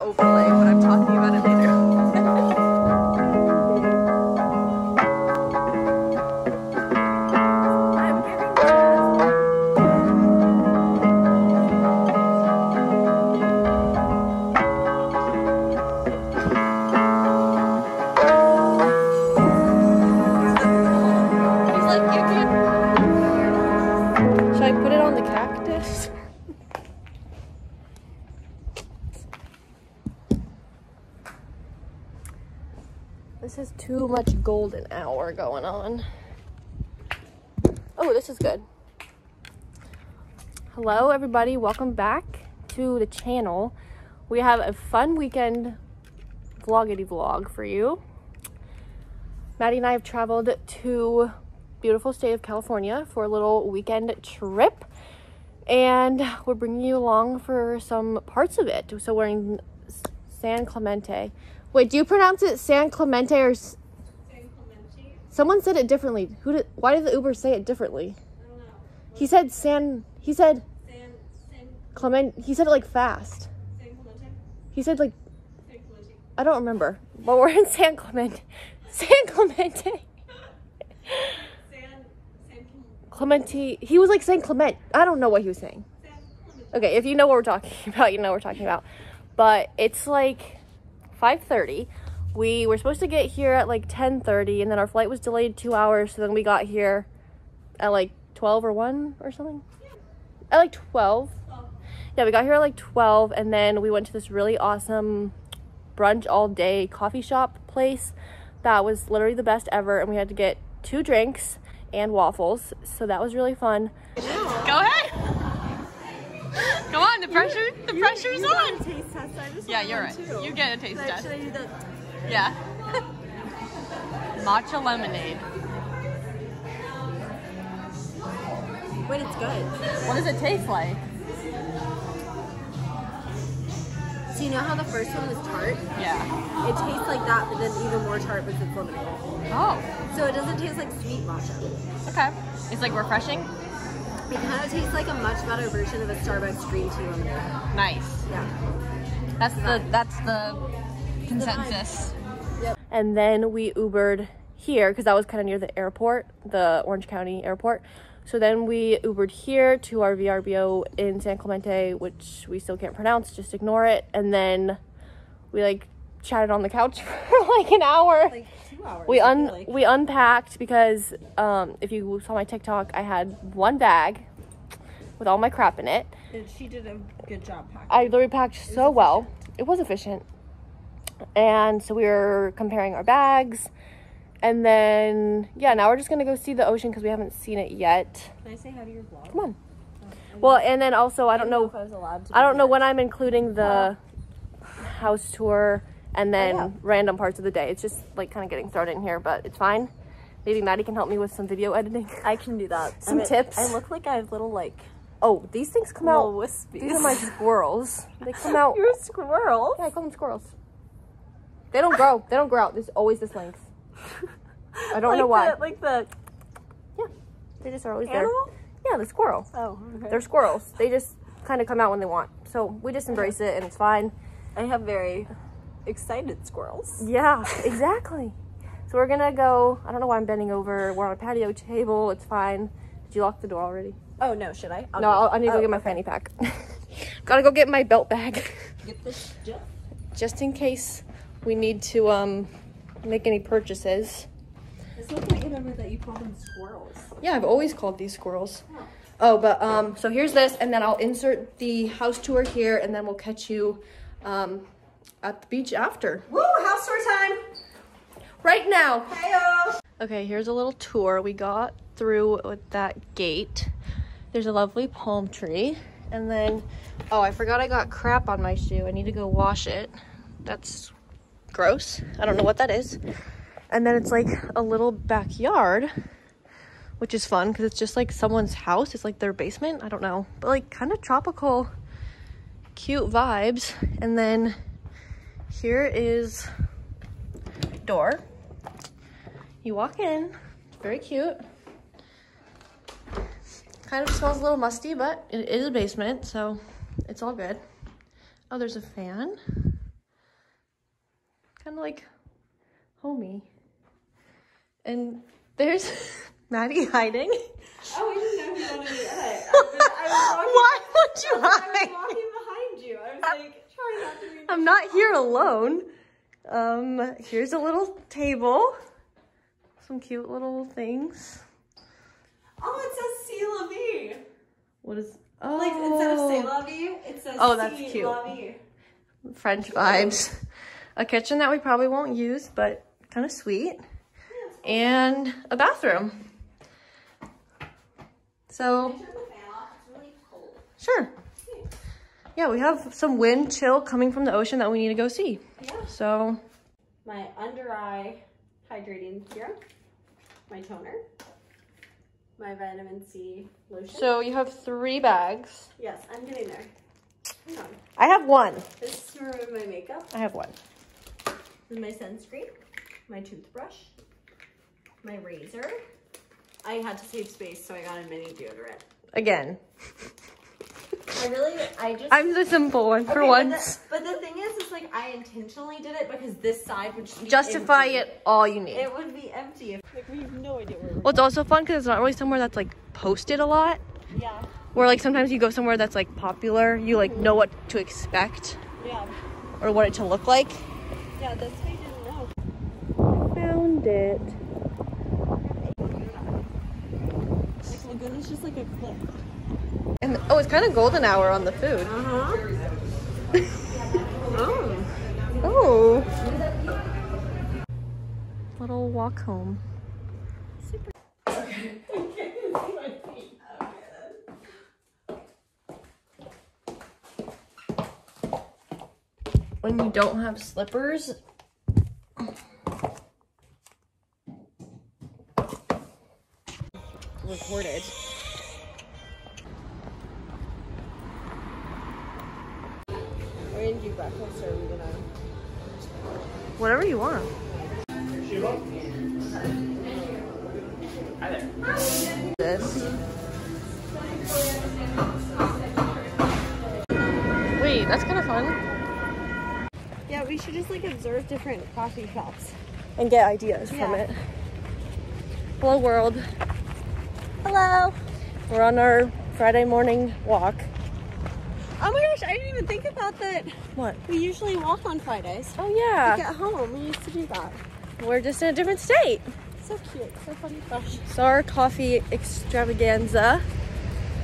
overlay when I'm talking about it later. He's like, you can't. Should I put it on the cactus? This is too much golden hour going on. Oh, this is good. Hello, everybody. Welcome back to the channel. We have a fun weekend vloggity vlog for you. Maddie and I have traveled to beautiful state of California for a little weekend trip. And we're bringing you along for some parts of it. So we're in San Clemente. Wait, do you pronounce it San Clemente or San Clemente? Someone said it differently. Why did the Uber say it differently? I don't know. He said San Clemente. He said it like fast. San Clemente? He said like San Clemente. I don't remember. But we're in San Clemente. San Clemente. Clemente. He was like San Clemente. I don't know what he was saying. Okay, if you know what we're talking about, you know what we're talking about. But it's like 5:30. We were supposed to get here at like 10:30, and then our flight was delayed 2 hours, so then we got here at like 12 or 1 or something. Yeah. At like 12. Yeah, we got here at like 12, and then we went to this really awesome brunch all day coffee shop place that was literally the best ever, and we had to get 2 drinks and waffles, so that was really fun. Yeah. Go ahead. Come on, the pressure's on. A taste test. I just you're right. Too. You get a taste test. Yeah. Matcha lemonade. Wait, it's good. What does it taste like? So you know how the first one was tart? Yeah. It tastes like that, but then even more tart with the lemonade. Oh. So it doesn't taste like sweet matcha. Okay. It's like refreshing. It kind of tastes like a much better version of a Starbucks green tea lemonade. Nice. Yeah. That's the consensus. Yep. And then we Ubered here because that was kind of near the airport, the Orange County Airport. So then we Ubered here to our VRBO in San Clemente, which we still can't pronounce. Just ignore it. And then we like chatted on the couch for like an hour. Like 2 hours. We unpacked because if you saw my TikTok, I had one bag with all my crap in it. And she did a good job packing. I literally packed so well. It was efficient. And so we were comparing our bags. And then, yeah, now we're just going to go see the ocean because we haven't seen it yet. Can I say hi to your vlog? Come on. Well, and then also, I don't know when I'm including the house tour and then random parts of the day. It's just like kind of getting thrown in here, but it's fine. Maybe Maddie can help me with some video editing. I can do that. Some tips. I look like I have little like, oh, these things come out. Wispies. These are my squirrels. They come out. You're squirrels? Yeah, I call them squirrels. They don't grow. They don't grow out. There's always this length. I don't know why. Yeah, they just are always there. Yeah, the squirrel. Oh, okay. They're squirrels. They just kind of come out when they want. So we just embrace it and it's fine. I have very excited squirrels. Yeah, exactly. So we're gonna go. I don't know why I'm bending over. We're on a patio table. It's fine. Did you lock the door already? Oh no, should I? I need to go get my fanny pack. Gotta go get my belt bag. Get this just in case we need to make any purchases. It's not like I remember that you call them squirrels. Yeah, I've always called these squirrels. Yeah. Oh, but so here's this, and then I'll insert the house tour here, and then we'll catch you at the beach after. Woo, house tour time! Right now! Heyo! Okay, here's a little tour. We got through with that gate. There's a lovely palm tree. And then, oh, I forgot I got crap on my shoe. I need to go wash it. That's gross. I don't know what that is. And then it's like a little backyard, which is fun because it's just like someone's house. It's like their basement. I don't know. But like kind of tropical, cute vibes. And then here is door. You walk in. Very cute. Kind of smells a little musty, but it is a basement, so it's all good. Oh, there's a fan. kind of like homey. And there's Maddie hiding. Oh, we didn't know he wanted to be hiding. Why would you hide? I was walking behind you. I was like, trying not to be. I'm not here alone. Here's a little table. Some cute little things. Oh, it says "C'est la vie." What is? Oh, like instead of "C'est la vie," it says "Oh, that's cute." La vie. French vibes. A kitchen that we probably won't use, but kind of sweet. Yeah, and a bathroom. So. Can you turn the fan off? It's really cold. Sure. Yeah, we have some wind chill coming from the ocean that we need to go see. Yeah. So. My under eye hydrating serum. My toner. My vitamin C lotion. So you have 3 bags. Yes, I'm getting there. Hang on. I have 1. This is to remove my makeup. I have 1. This is my sunscreen, my toothbrush, my razor. I had to save space, so I got a mini deodorant. Again. I'm the simple one for once. But the thing is, it's like I intentionally did it because this side would just justify it all you need. It would be empty. Like we have no idea where we're going. It's also fun because it's not really somewhere that's like posted a lot. Yeah. Where like sometimes you go somewhere that's like popular, you like know what to expect. Yeah. Or what it to look like. Yeah, that's what I didn't know. I found it. Like Laguna's just like a cliff. And, oh, it's kind of golden hour on the food. Uh-huh. Oh. Little walk home. Super. Okay. When you don't have slippers, recorded. Breakfast, or are we gonna... Whatever you want. Hi there. Wait, that's kind of fun. Yeah, we should just like observe different coffee shops and get ideas from it. Hello, world. Hello. We're on our Friday morning walk. Oh my gosh, I didn't even think about that. What? We usually walk on Fridays. Oh yeah. To get home, we used to do that. We're just in a different state. So cute, so funny, fresh. So our coffee extravaganza.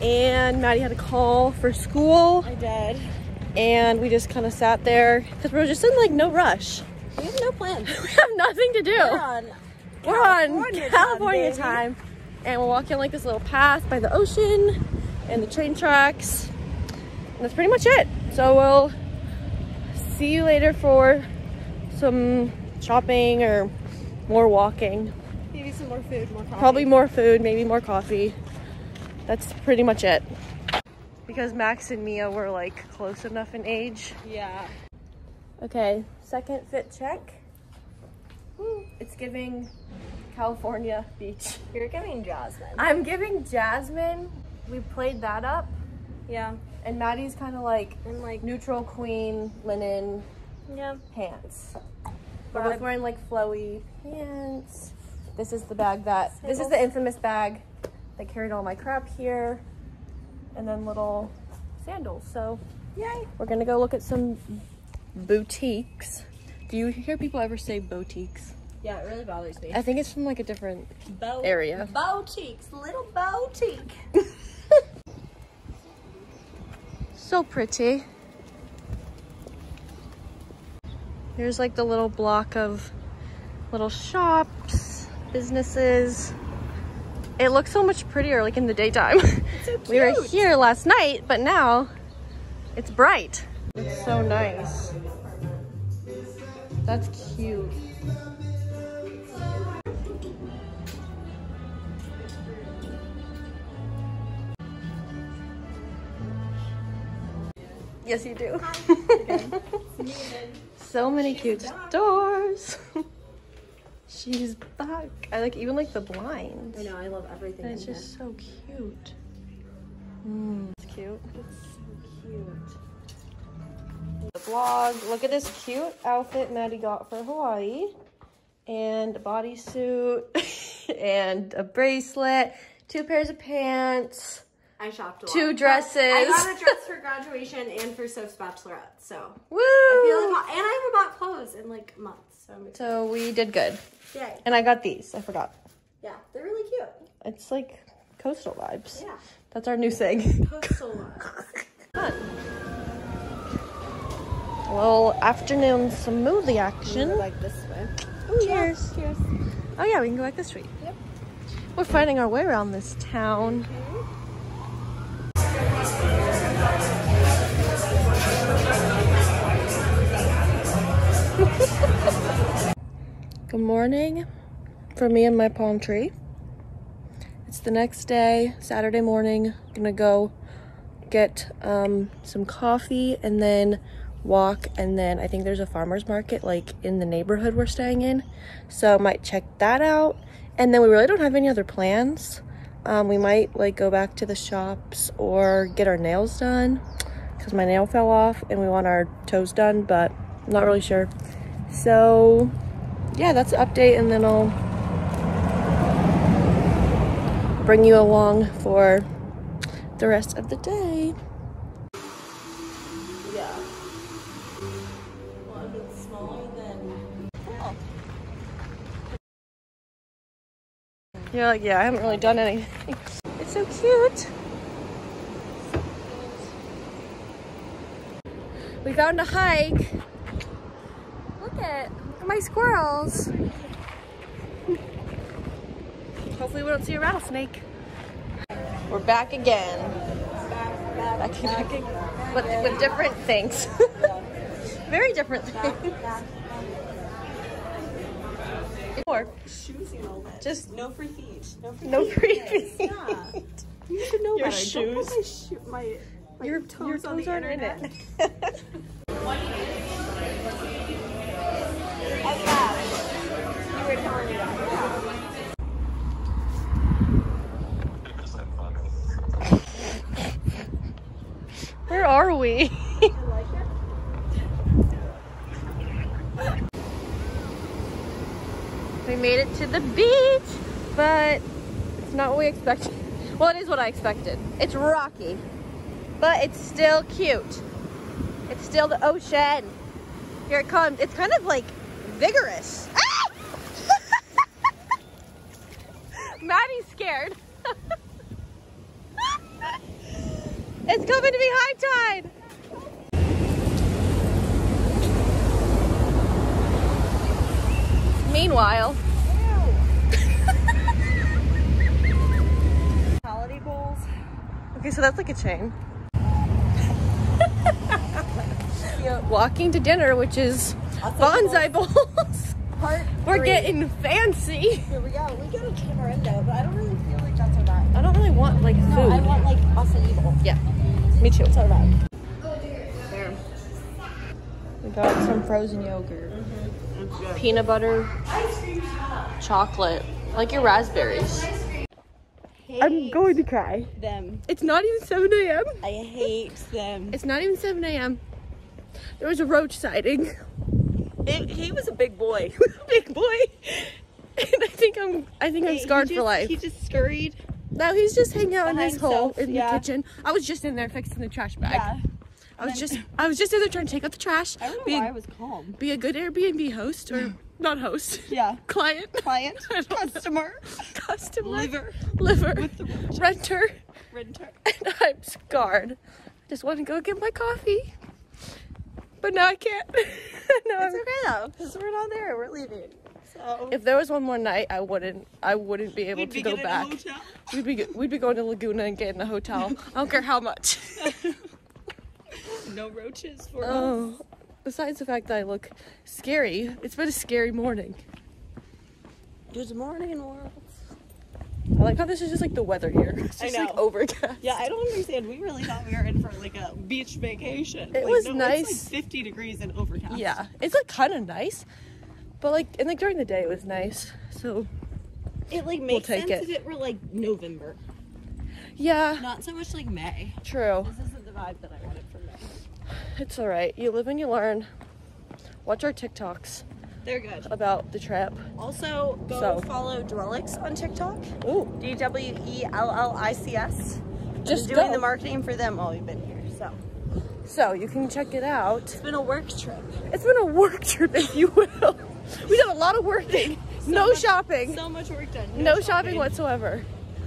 And Maddie had a call for school. I did. And we just kind of sat there because we were just in like no rush. We have no plans. We have nothing to do. We're on California time. And we're walking like this little path by the ocean and the train tracks. And that's pretty much it. So we'll see you later for some shopping or more walking. Maybe some more food, more coffee. Probably more food, maybe more coffee. That's pretty much it. Because Max and Mia were like close enough in age. Yeah. Okay, second fit check. Woo. It's giving California beach. You're giving Jasmine. I'm giving Jasmine. We played that up. Yeah. And Maddie's kind of like in like neutral queen linen pants. We're both wearing like flowy pants. This is the bag that this is the infamous bag that carried all my crap here, and then little sandals. So yay! We're gonna go look at some boutiques. Do you hear people ever say boutiques? Yeah, it really bothers me. I think it's from like a different area. Boutiques, little boutique. So pretty. Here's like the little block of little shops, businesses. It looks so much prettier like in the daytime. It's so cute. We were here last night, but now it's bright. It's so nice. That's cute. Yes, you do. So many cute stores. She's back. I like even like the blinds. I know, I love everything. And it's just so cute. It's cute. It's so cute. the vlog. Look at this cute outfit Maddie got for Hawaii, and a bodysuit and a bracelet, 2 pairs of pants. I shopped a lot. 2 dresses. I got a dress for graduation and for Soph's bachelorette, so. Woo! I feel like, and I haven't bought clothes in like months, so. So we did good. Yay. And I got these. I forgot. Yeah, they're really cute. It's like coastal vibes. Yeah. That's our new thing. Coastal vibes. Fun. A little afternoon smoothie action. Go like this way. Ooh, cheers. Yeah. Cheers. Oh yeah, we can go like this way. Yep. We're finding our way around this town. Okay. Good morning for me and my palm tree. It's the next day, Saturday morning. I'm gonna go get some coffee and then walk, and then I think there's a farmer's market like in the neighborhood we're staying in, so I might check that out. And then we really don't have any other plans. We might like go back to the shops or get our nails done because my nail fell off and we want our toes done, but I'm not really sure. So yeah, that's the update, and then I'll bring you along for the rest of the day. Yeah. Well, if it's smaller than... Oh. You're like, yeah, I haven't really done anything. It's so cute. We found a hike. Look at my squirrels. Hopefully we don't see a rattlesnake. We're back again. Back again. With different things. Very different things. Or shoes and all that. Just no free feet. No free feet. Yeah. You should know your better. Shoes. Don't put my toes on the internet. Aren't in it. Where are we? We made it to the beach, but it's not what we expected. Well, it is what I expected. It's rocky, but it's still cute. It's still the ocean. Here it comes. It's kind of like vigorous. Ah! Maddie's scared. It's coming to be high tide. Meanwhile, holiday bowls. Okay, so that's like a chain. Walking to dinner, which is bonsai bowls. We're getting fancy. Here we go. We got a tamarindot, but I don't really feel like that's our vibe. I don't really want like food. No, I want like acai bowl. Yeah, me too. That's our vibe. There. We got some frozen yogurt. Peanut butter, chocolate, like your raspberries. I'm going to cry. Them. It's not even 7 a.m. I hate them. It's not even 7 a.m. There was a roach sighting. He was a big boy. Big boy. And I think I'm scarred for life. He just scurried. No, he's just hanging out in his hole in the kitchen. I was just in there fixing the trash bag. Yeah. I was just in there trying to take out the trash. I don't know why I was calm. Be a good Airbnb host, or not host. Yeah. Client. Customer. Liver. Renter. And I'm scarred. I just want to go get my coffee, but now I can't. It's okay though, because we're not there. We're leaving. So if there was one more night, I wouldn't be able to go back. We'd be going to Laguna and getting a hotel. I don't care how much. No roaches for us. Besides the fact that I look scary, it's been a scary morning. Good morning, world. I like how this is just like the weather here. It's just like overcast. Yeah, I don't understand. We really thought we were in for like a beach vacation. It was nice. It's like 50 degrees and overcast. Yeah, it's like kind of nice, but like during the day it was nice. So it like makes sense if it were like November. Yeah. Not so much like May. True. This isn't the vibe that I wanted for May. It's all right. You live and you learn. Watch our TikToks. They're good. About the trip. Also, follow Dwellix on TikTok. Ooh. DWELLICS. Just doing the marketing for them while we've been here. So you can check it out. It's been a work trip. It's been a work trip, if you will. We did a lot of working. So much shopping. So much work done. No shopping whatsoever.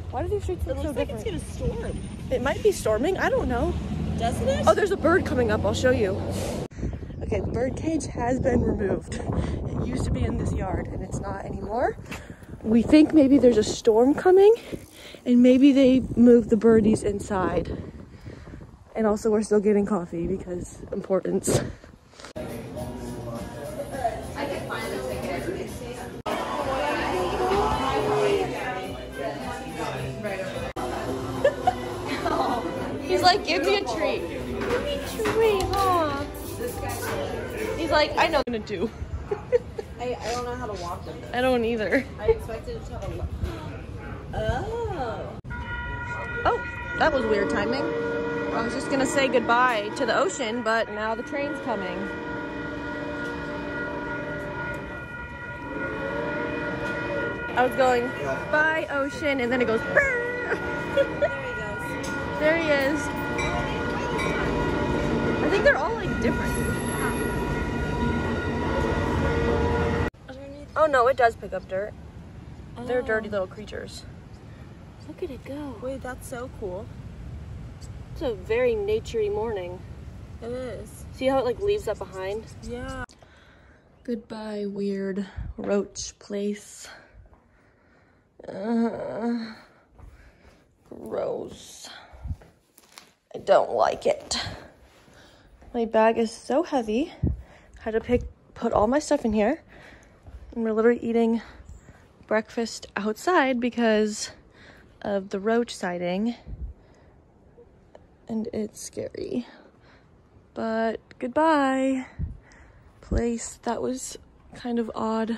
Why do these streets look so different? It looks like it's gonna storm. It might be storming. I don't know. Doesn't it? Oh, there's a bird coming up. I'll show you. Okay, the bird cage has been removed. It used to be in this yard, and it's not anymore. We think maybe there's a storm coming, and maybe they moved the birdies inside. And also, we're still getting coffee because importance. He's like, give me a treat. Give me a treat, huh? He's like, I know what I'm gonna do. I don't know how to walk them. I don't either. I expected to have a look. Oh, that was weird timing. I was just gonna say goodbye to the ocean, but now the train's coming. I was going, bye ocean, and then it goes, there he goes. There he is. I think they're all like different. Oh no, it does pick up dirt. Oh. They're dirty little creatures. Look at it go. Wait, that's so cool. It's a very nature-y morning. It is. See how it like leaves that behind? Yeah. Goodbye, weird roach place. Gross. I don't like it. My bag is so heavy. I had to put all my stuff in here. And we're literally eating breakfast outside because of the roach sighting. And it's scary, but goodbye place. That was kind of odd.